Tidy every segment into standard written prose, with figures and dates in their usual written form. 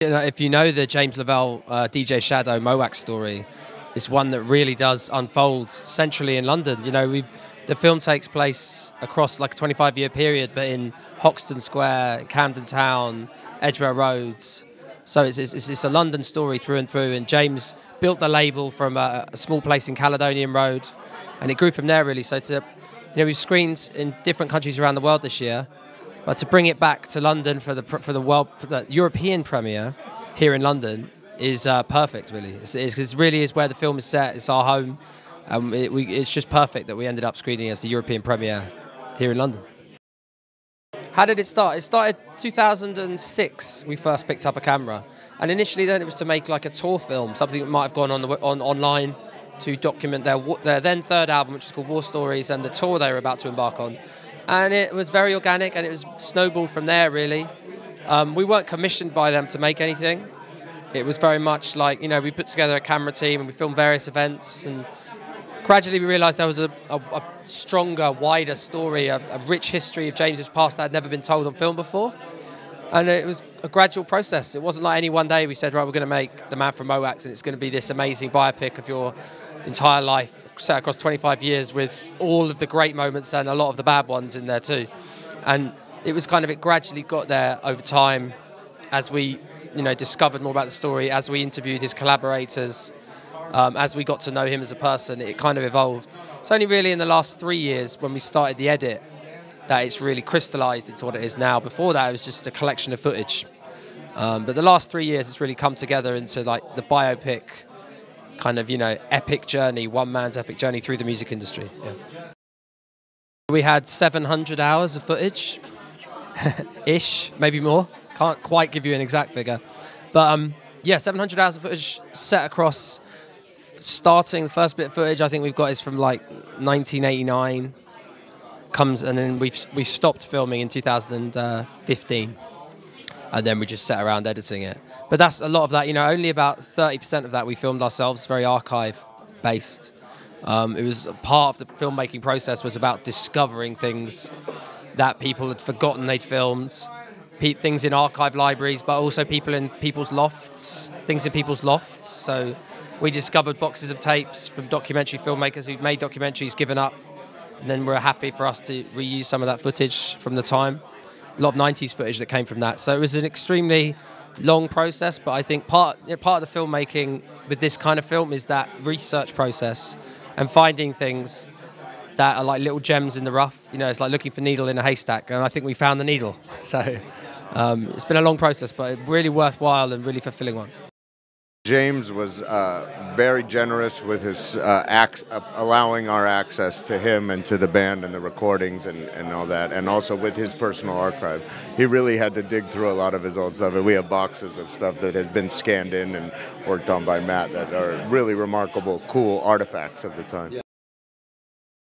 You know, if you know the James Lavelle, DJ Shadow, Mo Wax story, it's one that really does unfold centrally in London. You know, the film takes place across like a 25-year period, but in Hoxton Square, Camden Town, Edgware Road. So it's a London story through and through. And James built the label from a small place in Caledonian Road, and it grew from there really. So we've screened in different countries around the world this year. But to bring it back to London for the European premiere here in London is perfect, really. It really is where the film is set. It's our home. It's just perfect that we ended up screening as the European premiere here in London. How did it start? It started 2006. We first picked up a camera, and initially then it was to make like a tour film, something that might have gone on online to document their then third album, which is called War Stories, and the tour they were about to embark on. And it was very organic, and it was snowballed from there, really. We weren't commissioned by them to make anything. It was very much like, you know, we put together a camera team and we filmed various events, and gradually we realised there was a stronger, wider story, a rich history of James's past that had never been told on film before. And it was a gradual process. It wasn't like any one day we said, right, we're going to make The Man From Mo'Wax, and it's going to be this amazing biopic of your entire life, set across 25 years with all of the great moments and a lot of the bad ones in there too. And it was kind of, it gradually got there over time as we, you know, discovered more about the story, as we interviewed his collaborators, as we got to know him as a person, it kind of evolved. It's only really in the last 3 years when we started the edit that it's really crystallized into what it is now. Before that, it was just a collection of footage. But the last 3 years, it's really come together into like the biopic kind of, you know, epic journey, one man's epic journey through the music industry. Yeah. We had 700 hours of footage, ish, maybe more. Can't quite give you an exact figure. But yeah, 700 hours of footage set across, starting the first bit of footage I think we've got is from like 1989, comes, and then we stopped filming in 2015. And then we just sat around editing it. But that's a lot of that, you know, only about 30% of that we filmed ourselves, very archive-based. It was part of the filmmaking process was about discovering things that people had forgotten they'd filmed, things in archive libraries, but also things in people's lofts. So we discovered boxes of tapes from documentary filmmakers who'd made documentaries, given up, and then were happy for us to reuse some of that footage from the time. A lot of 90s footage that came from that. So it was an extremely long process, but I think part of the filmmaking with this kind of film is that research process and finding things that are like little gems in the rough. You know, it's like looking for a needle in a haystack, and I think we found the needle. So it's been a long process, but really worthwhile and really fulfilling one. James was very generous with his allowing our access to him and to the band and the recordings and all that, and also with his personal archive. He really had to dig through a lot of his old stuff, and we have boxes of stuff that had been scanned in and worked on by Matt that are really remarkable, cool artifacts of the time. Yeah.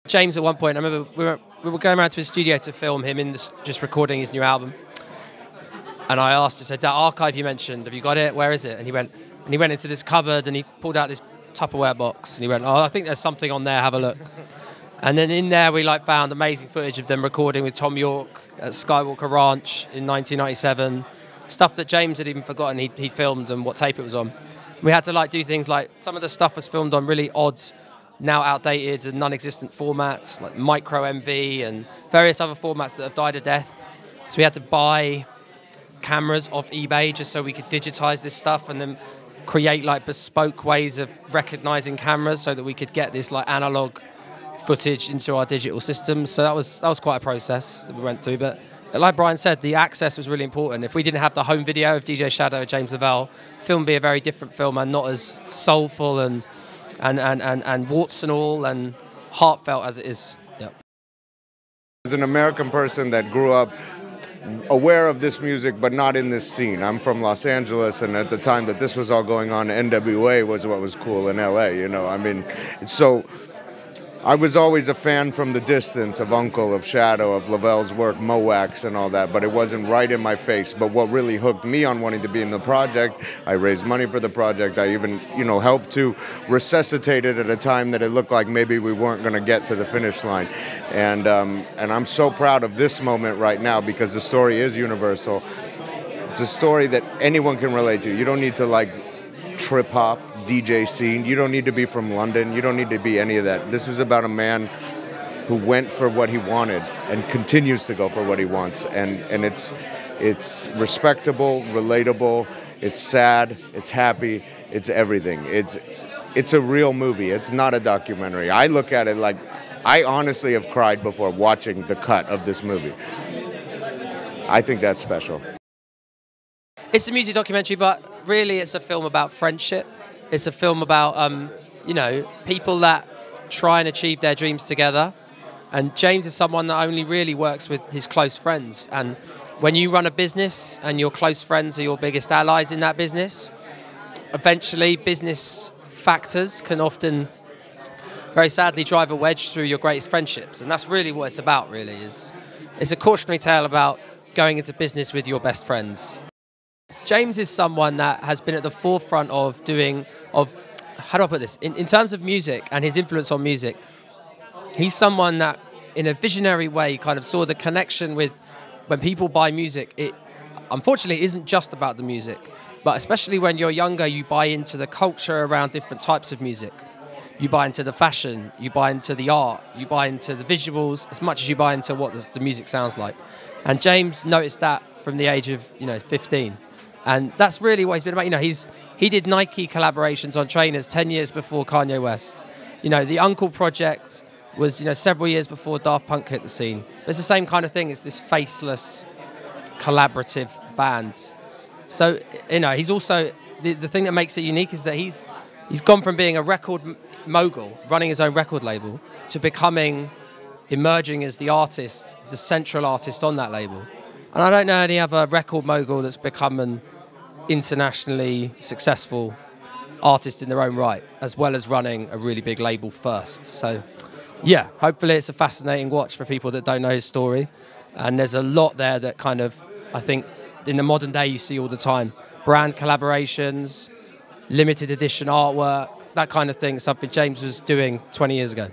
James, at one point, I remember we were going around to his studio to film him in just recording his new album, and I asked, I said, that archive you mentioned, have you got it? Where is it? And he went. And he went into this cupboard and he pulled out this Tupperware box and he went, oh, I think there's something on there, have a look. And then in there we like found amazing footage of them recording with Thom Yorke at Skywalker Ranch in 1997. Stuff that James had even forgotten he filmed and what tape it was on. We had to like do things like, some of the stuff was filmed on really odd, now outdated and non-existent formats like MicroMV and various other formats that have died a death. So we had to buy cameras off eBay just so we could digitize this stuff and then create like bespoke ways of recognizing cameras so that we could get this like analog footage into our digital systems. So that was quite a process that we went through. But like Brian said, the access was really important. If we didn't have the home video of DJ Shadow and James Lavelle, the film would be a very different film and not as soulful and warts and all and heartfelt as it is. Yep. As an American person that grew up aware of this music, but not in this scene. I'm from Los Angeles, and at the time that this was all going on, NWA was what was cool in LA, you know, I mean, so I was always a fan from the distance of UNKLE, of Shadow, of Lavelle's work, Mo Wax and all that, but it wasn't right in my face. But what really hooked me on wanting to be in the project, I raised money for the project, I even, you know, helped to resuscitate it at a time that it looked like maybe we weren't going to get to the finish line. And I'm so proud of this moment right now because the story is universal. It's a story that anyone can relate to. You don't need to like trip hop DJ scene. You don't need to be from London. You don't need to be any of that. This is about a man who went for what he wanted and continues to go for what he wants. And it's respectable, relatable. It's sad. It's happy. It's everything. It's a real movie. It's not a documentary. I look at it like I honestly have cried before watching the cut of this movie. I think that's special. It's a music documentary, but really it's a film about friendship. It's a film about, you know, people that try and achieve their dreams together. And James is someone that only really works with his close friends. And when you run a business and your close friends are your biggest allies in that business, eventually business factors can often very sadly drive a wedge through your greatest friendships. And that's really what it's about, really. It's a cautionary tale about going into business with your best friends. James is someone that has been at the forefront of how do I put this? In terms of music and his influence on music, he's someone that in a visionary way kind of saw the connection with when people buy music, it unfortunately isn't just about the music, but especially when you're younger, you buy into the culture around different types of music. You buy into the fashion, you buy into the art, you buy into the visuals as much as you buy into what the music sounds like. And James noticed that from the age of, 15. And that's really what he's been about. He did Nike collaborations on trainers 10 years before Kanye West. The UNKLE project was, several years before Daft Punk hit the scene. But it's the same kind of thing. It's this faceless, collaborative band. So, he's also, the thing that makes it unique is that he's gone from being a record mogul, running his own record label, to emerging as the artist, the central artist on that label. And I don't know any other record mogul that's become an internationally successful artist in their own right, as well as running a really big label first. So, yeah, hopefully it's a fascinating watch for people that don't know his story. And there's a lot there that kind of, I think, in the modern day you see all the time. Brand collaborations, limited edition artwork, that kind of thing, something James was doing 20 years ago.